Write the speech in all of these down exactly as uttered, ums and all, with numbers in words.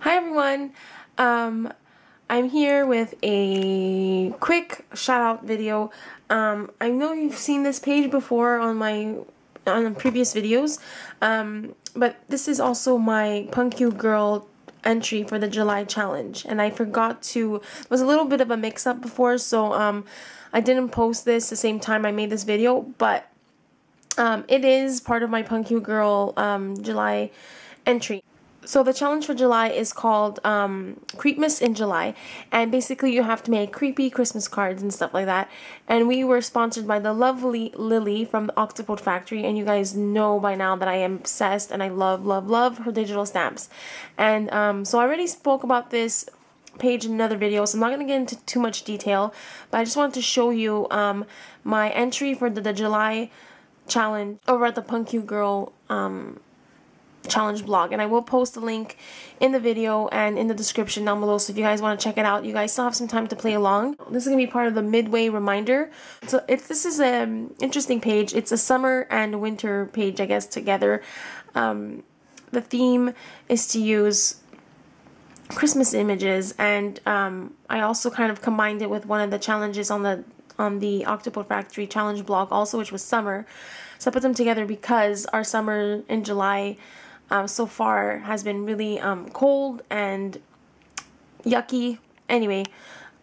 Hi everyone, um, I'm here with a quick shout out video. um, I know you've seen this page before on my on previous videos, um, but this is also my PunkyouGirl entry for the July challenge, and I forgot to, it was a little bit of a mix up before, so um, I didn't post this the same time I made this video, but um, it is part of my PunkyouGirl um, July entry. So the challenge for July is called um, Creepmas in July, and basically you have to make creepy Christmas cards and stuff like that. And we were sponsored by the lovely Lily from the Octopode Factory, and you guys know by now that I am obsessed and I love, love, love her digital stamps. And um, so I already spoke about this page in another video, so I'm not going to get into too much detail, but I just wanted to show you um, my entry for the, the July challenge over at the PunkyouGirl um challenge blog, and I will post the link in the video and in the description down below, so if you guys want to check it out, you guys still have some time to play along. This is gonna be part of the midway reminder. So if this is an interesting page, it's a summer and winter page, I guess, together. Um, the theme is to use Christmas images, and um, I also kind of combined it with one of the challenges on the on the Octopode Factory challenge blog also, which was summer. So I put them together because our summer in July Um, so far has been really um, cold and yucky anyway,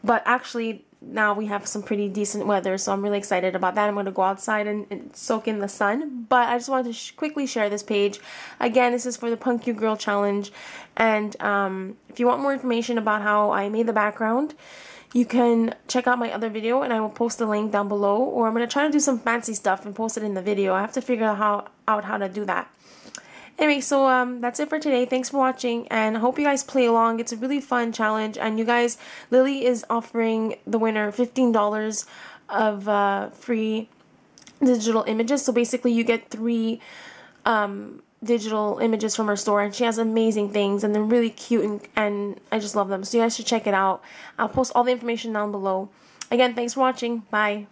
but actually now we have some pretty decent weather, so I'm really excited about that. I'm going to go outside and, and soak in the sun, but I just wanted to sh quickly share this page. Again, this is for the PunkyouGirl challenge, and um, if you want more information about how I made the background, you can check out my other video, and I will post the link down below, or I'm going to try to do some fancy stuff and post it in the video. I have to figure out how, out how to do that. Anyway, so um, that's it for today. Thanks for watching, and I hope you guys play along. It's a really fun challenge, and you guys, Lily is offering the winner fifteen dollars of uh, free digital images. So basically, you get three um, digital images from her store, and she has amazing things, and they're really cute, and, and I just love them. So you guys should check it out. I'll post all the information down below. Again, thanks for watching. Bye.